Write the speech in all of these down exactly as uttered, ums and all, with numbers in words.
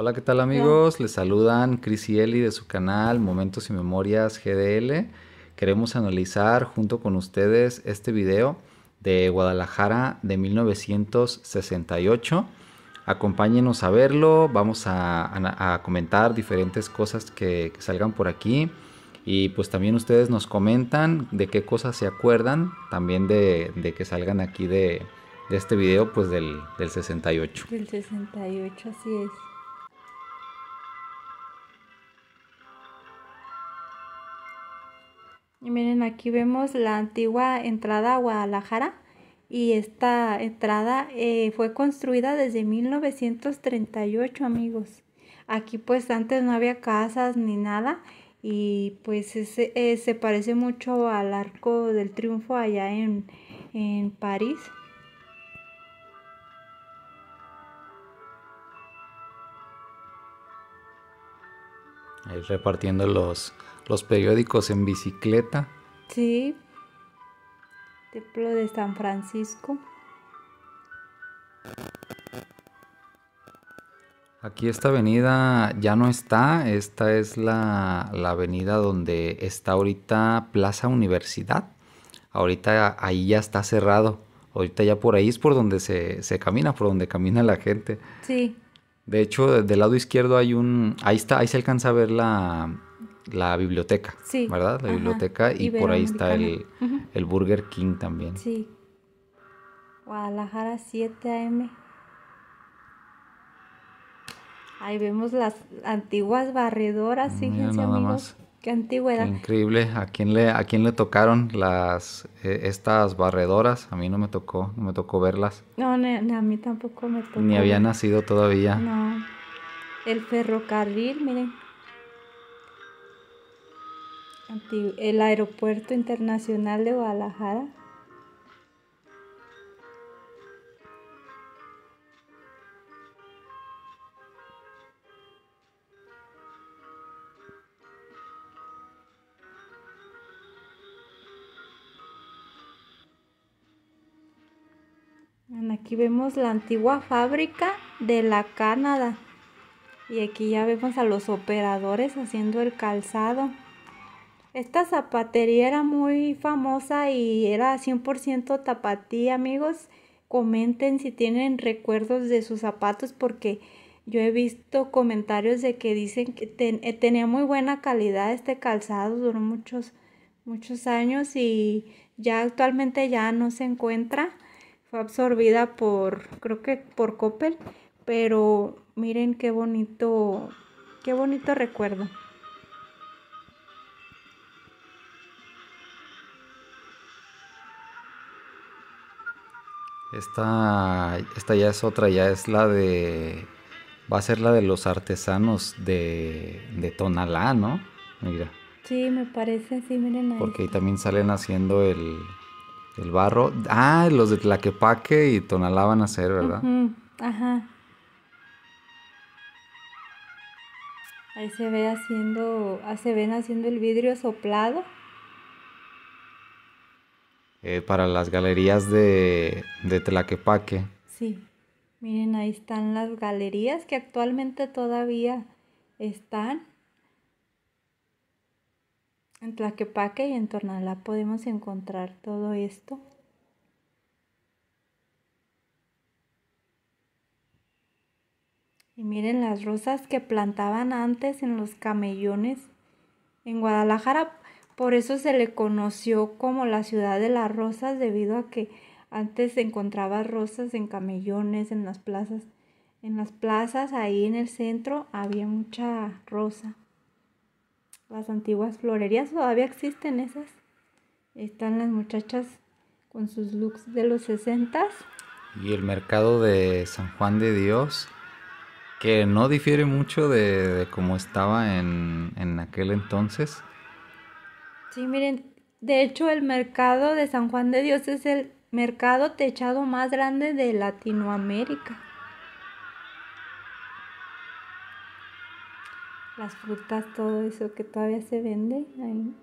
Hola, ¿qué tal amigos? Bien. Les saludan Chris y Eli de su canal Momentos y Memorias G D L. Queremos analizar junto con ustedes este video de Guadalajara de mil novecientos sesenta y ocho. Acompáñenos a verlo, vamos a, a, a comentar diferentes cosas que, que salgan por aquí. Y pues también ustedes nos comentan de qué cosas se acuerdan, también de, de que salgan aquí de, de este video pues del, del sesenta y ocho. Del sesenta y ocho, así es. Y miren, aquí vemos la antigua entrada a Guadalajara y esta entrada eh, fue construida desde mil novecientos treinta y ocho, amigos. Aquí pues antes no había casas ni nada y pues ese, eh, se parece mucho al Arco del Triunfo allá en, en París. Ahí repartiendo los... los periódicos en bicicleta. Sí. Templo de San Francisco. Aquí esta avenida ya no está. Esta es la, la avenida donde está ahorita Plaza Universidad. Ahorita ahí ya está cerrado. Ahorita ya por ahí es por donde se, se camina, por donde camina la gente. Sí. De hecho, del lado izquierdo hay un... Ahí está, ahí se alcanza a ver la... la biblioteca, sí, ¿verdad? La ajá, biblioteca y por ahí está el, el Burger King también. Sí. Guadalajara siete A M. Ahí vemos las antiguas barredoras, fíjense nada amigos, más. Qué antigüedad. Qué increíble, ¿a quién le, a quién le tocaron las eh, estas barredoras? A mí no me tocó, no me tocó verlas. No, ni, ni a mí tampoco me tocó. Ni había ver. nacido todavía. No. El ferrocarril, miren. El Aeropuerto Internacional de Guadalajara. Bueno, aquí vemos la antigua fábrica de la Canadá. Y aquí ya vemos a los operadores haciendo el calzado. Esta zapatería era muy famosa y era cien por ciento tapatía, amigos. Comenten si tienen recuerdos de sus zapatos porque yo he visto comentarios de que dicen que ten, eh, tenía muy buena calidad este calzado, duró muchos, muchos años y ya actualmente ya no se encuentra. Fue absorbida por, creo que por Coppel, pero miren qué bonito, qué bonito recuerdo. Esta, esta ya es otra, ya es la de... Va a ser la de los artesanos de, de Tonalá, ¿no? Mira. Sí, me parece, sí, miren ahí. Porque ahí también salen haciendo el, el barro. Ah, los de Tlaquepaque y Tonalá van a hacer, ¿verdad? Uh-huh. Ajá. Ahí se ve haciendo, se ven haciendo el vidrio soplado. Eh, para las galerías de, de Tlaquepaque. Sí, miren, ahí están las galerías que actualmente todavía están. En Tlaquepaque y en Tonalá podemos encontrar todo esto. Y miren las rosas que plantaban antes en los camellones en Guadalajara. Por eso se le conoció como la ciudad de las rosas, debido a que antes se encontraba rosas en camellones, en las plazas. En las plazas, ahí en el centro, había mucha rosa. Las antiguas florerías, todavía existen esas. Están las muchachas con sus looks de los sesentas. Y el mercado de San Juan de Dios, que no difiere mucho de, de cómo estaba en, en aquel entonces. Sí, miren, de hecho el mercado de San Juan de Dios es el mercado techado más grande de Latinoamérica. Las frutas, todo eso que todavía se vende. Ahí,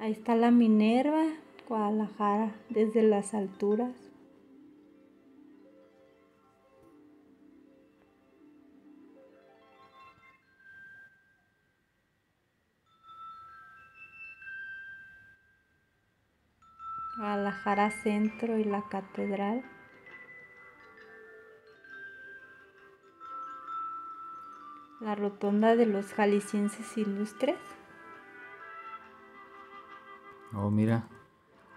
ahí está la Minerva, Guadalajara, desde las alturas. Guadalajara Centro y la Catedral. La Rotonda de los Jaliscienses Ilustres. Oh, mira,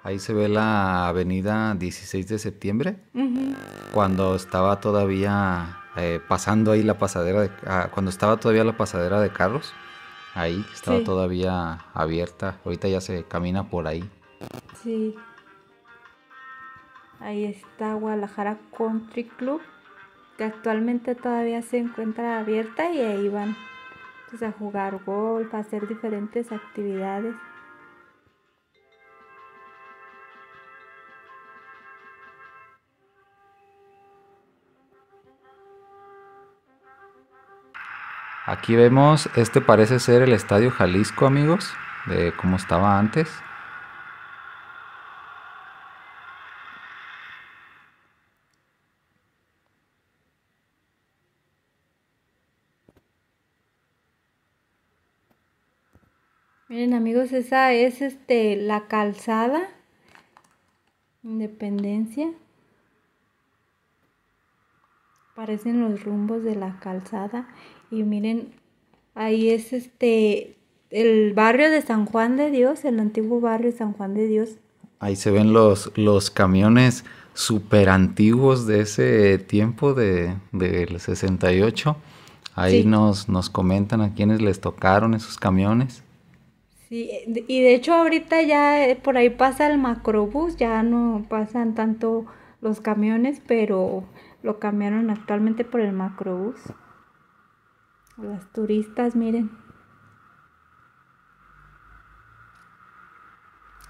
ahí se ve la avenida dieciséis de septiembre, uh-huh. Cuando estaba todavía eh, pasando ahí la pasadera, de, ah, cuando estaba todavía la pasadera de carros, ahí estaba, sí, todavía abierta. Ahorita ya se camina por ahí. Sí. Ahí está Guadalajara Country Club, que actualmente todavía se encuentra abierta y ahí van pues a jugar golf, a hacer diferentes actividades. Aquí vemos, este parece ser el Estadio Jalisco, amigos, de cómo estaba antes. Miren, amigos, esa es este la calzada Independencia. Parecen los rumbos de la calzada. Y miren, ahí es este el barrio de San Juan de Dios, el antiguo barrio de San Juan de Dios. Ahí se ven los, los camiones súper antiguos de ese tiempo, de, del sesenta y ocho. Ahí, sí, nos, nos comentan a quienes les tocaron esos camiones. Sí, y de hecho ahorita ya por ahí pasa el macrobús, ya no pasan tanto los camiones, pero lo cambiaron actualmente por el macrobús. Las turistas, miren.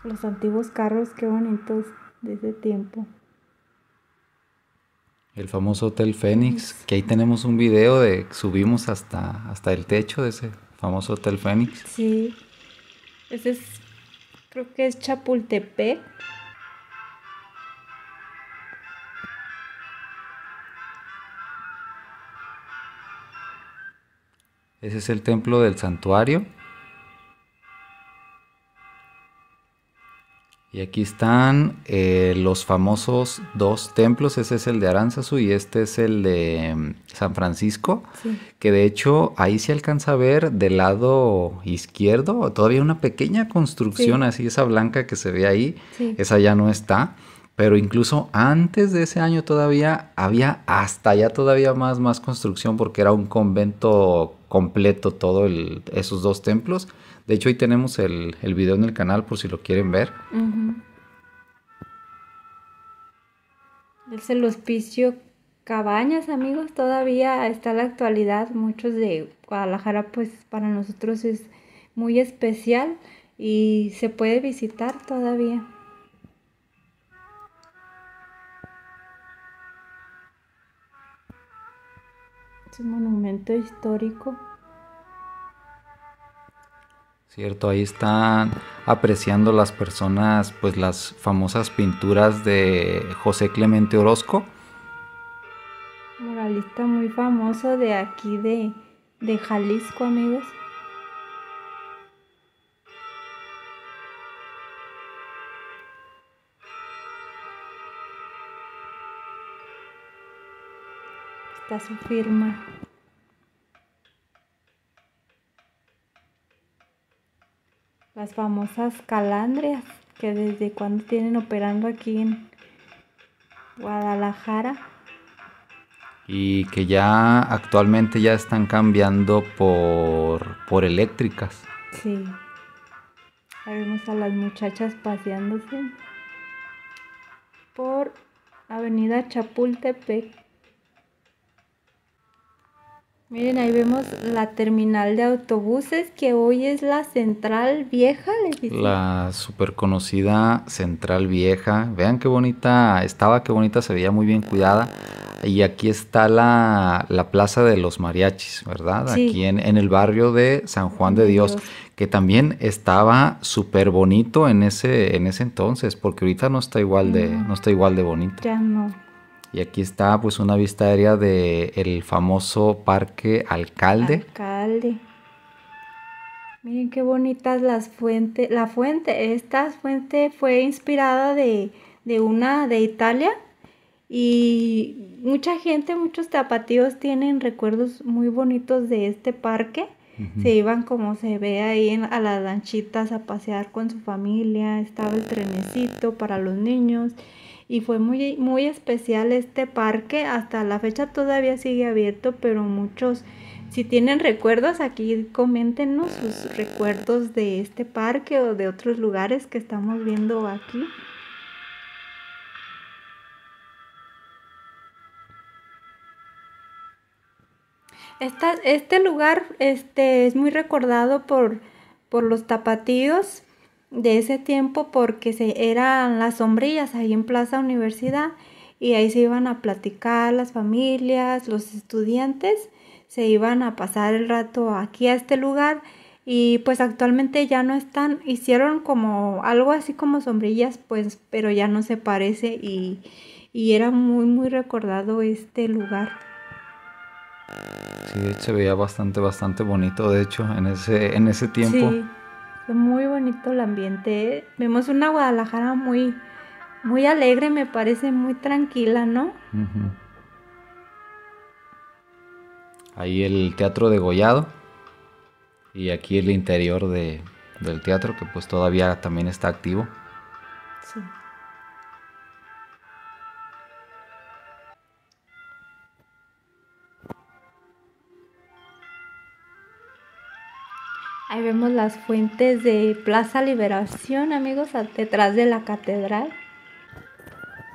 Los antiguos carros, qué bonitos de ese tiempo. El famoso Hotel Fénix, sí, que ahí tenemos un video de subimos hasta, hasta el techo de ese famoso Hotel Fénix. Sí. Ese es, creo que es Chapultepec. Ese es el templo del santuario. Y aquí están eh, los famosos dos templos. Ese es el de Aranzazu y este es el de San Francisco. Sí. Que de hecho ahí se alcanza a ver del lado izquierdo todavía una pequeña construcción, sí, así, esa blanca que se ve ahí. Sí. Esa ya no está. Pero incluso antes de ese año todavía había hasta allá todavía más, más construcción, porque era un convento completo todo el, esos dos templos. De hecho, ahí tenemos el, el video en el canal por si lo quieren ver. Uh-huh. Es el Hospicio Cabañas, amigos. Todavía está en la actualidad. Muchos de Guadalajara, pues para nosotros es muy especial y se puede visitar todavía. Es un monumento histórico. Cierto, ahí están apreciando las personas pues las famosas pinturas de José Clemente Orozco. Muralista muy famoso de aquí de, de Jalisco, amigos. Está su firma. Las famosas calandrias que desde cuando tienen operando aquí en Guadalajara. Y que ya actualmente ya están cambiando por, por eléctricas. Sí. Ahí vemos a las muchachas paseándose por Avenida Chapultepec. Miren, ahí vemos la terminal de autobuses, que hoy es la Central Vieja, les dicen. La súper conocida Central Vieja. Vean qué bonita estaba, qué bonita, se veía muy bien cuidada. Y aquí está la, la Plaza de los Mariachis, ¿verdad? Sí. Aquí en, en el barrio de San Juan de Dios, Dios. Que también estaba súper bonito en ese, en ese entonces, porque ahorita no está igual de, no. No está igual de bonito. Ya no. Y aquí está pues una vista aérea del famoso Parque Alcalde. Alcalde. Miren qué bonitas las fuentes. La fuente, esta fuente fue inspirada de, de una de Italia. Y mucha gente, muchos tapatíos tienen recuerdos muy bonitos de este parque. Uh-huh. Se iban, como se ve ahí, en, a las lanchitas a pasear con su familia. Estaba el trenecito para los niños. Y fue muy, muy especial este parque. Hasta la fecha todavía sigue abierto, pero muchos, si tienen recuerdos, aquí coméntenos sus recuerdos de este parque o de otros lugares que estamos viendo aquí. Esta, este lugar este, es muy recordado por, por los tapatíos de ese tiempo, porque se, eran las sombrillas ahí en Plaza Universidad, y ahí se iban a platicar las familias, los estudiantes, se iban a pasar el rato aquí a este lugar, y pues actualmente ya no están. Hicieron como algo así como sombrillas, pues, pero ya no se parece, y, y era muy muy recordado este lugar. Sí, se veía bastante, bastante bonito, de hecho, en ese, en ese tiempo. Sí, fue muy bonito el ambiente. Vemos una Guadalajara muy, muy alegre, me parece, muy tranquila, ¿no? Uh-huh. Ahí el Teatro de Degollado, y aquí el interior de, del teatro, que pues todavía también está activo. Sí. Ahí vemos las fuentes de Plaza Liberación, amigos, detrás de la catedral.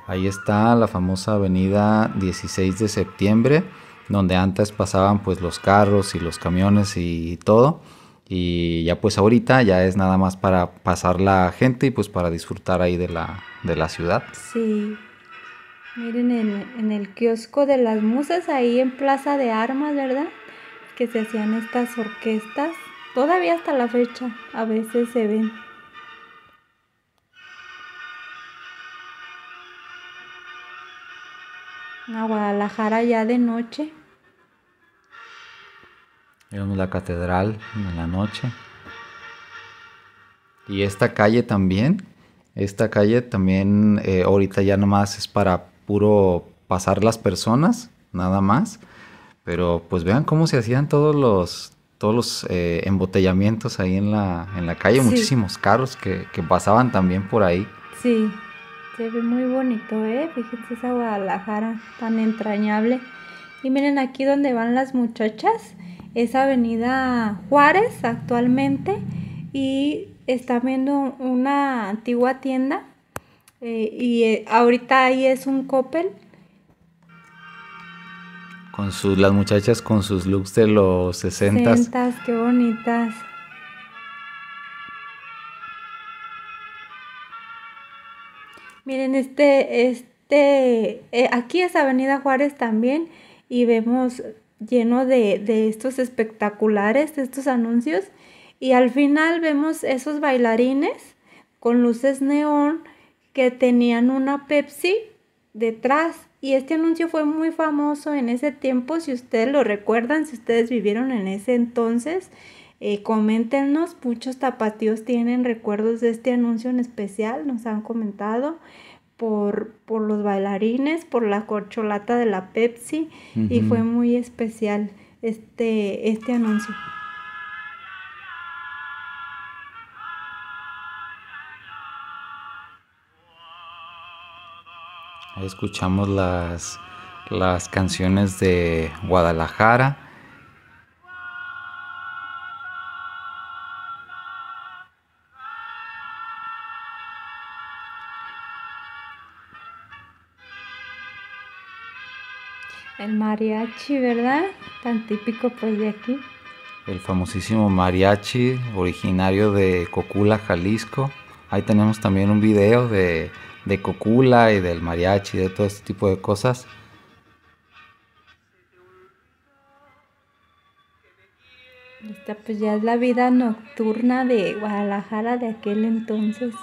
Ahí está la famosa avenida dieciséis de septiembre, donde antes pasaban pues los carros y los camiones y todo. Y ya pues ahorita ya es nada más para pasar la gente y pues para disfrutar ahí de la, de la ciudad. Sí, miren en, en el kiosco de las musas, ahí en Plaza de Armas, ¿verdad? Que se hacían estas orquestas. Todavía hasta la fecha a veces se ven. A Guadalajara ya de noche. Vemos la catedral en la noche. Y esta calle también. Esta calle también eh, ahorita ya nomás es para puro pasar las personas, nada más. Pero pues vean cómo se hacían todos los... todos los eh, embotellamientos ahí en la, en la calle, sí. Muchísimos carros que, que pasaban también por ahí. Sí, se ve muy bonito, ¿eh? Fíjense esa Guadalajara tan entrañable. Y miren aquí donde van las muchachas, es Avenida Juárez actualmente, y está viendo una antigua tienda, eh, y eh, ahorita ahí es un Coppel. Con sus, las muchachas con sus looks de los sesentas. sesentas, qué bonitas. Miren, este, este, eh, aquí es Avenida Juárez también, y vemos lleno de, de estos espectaculares, de estos anuncios, y al final vemos esos bailarines con luces neón que tenían una Pepsi detrás. Y este anuncio fue muy famoso en ese tiempo, si ustedes lo recuerdan, si ustedes vivieron en ese entonces, eh, coméntenos, muchos tapatíos tienen recuerdos de este anuncio en especial, nos han comentado, por, por los bailarines, por la corcholata de la Pepsi, uh-huh. Y fue muy especial este, este anuncio. Escuchamos las, las canciones de Guadalajara. El mariachi, ¿verdad? Tan típico pues de aquí. El famosísimo mariachi, originario de Cocula, Jalisco. Ahí tenemos también un video de... de Cocula y del mariachi, de todo este tipo de cosas. Esta pues ya es la vida nocturna de Guadalajara de aquel entonces.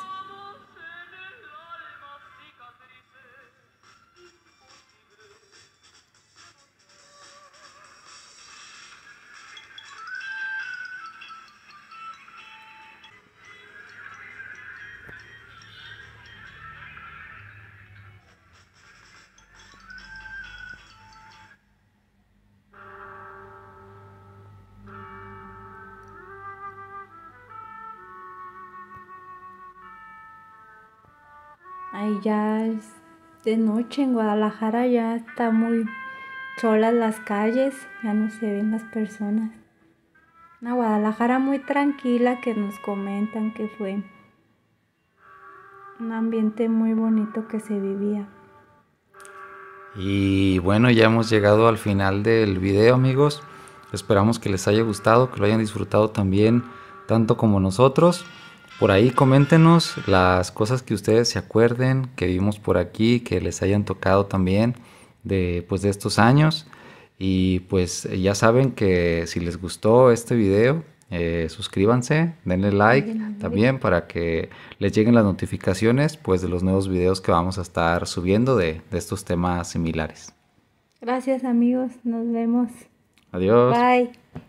Ahí ya es de noche en Guadalajara, ya está muy solas las calles, ya no se ven las personas. Una Guadalajara muy tranquila que nos comentan que fue un ambiente muy bonito que se vivía. Y bueno, ya hemos llegado al final del video, amigos. Esperamos que les haya gustado, que lo hayan disfrutado también, tanto como nosotros. Por ahí coméntenos las cosas que ustedes se acuerden, que vimos por aquí, que les hayan tocado también de, pues, de estos años. Y pues ya saben que si les gustó este video, eh, suscríbanse, denle like también para que les lleguen las notificaciones, pues, de los nuevos videos que vamos a estar subiendo de, de estos temas similares. Gracias, amigos, nos vemos. Adiós. Bye.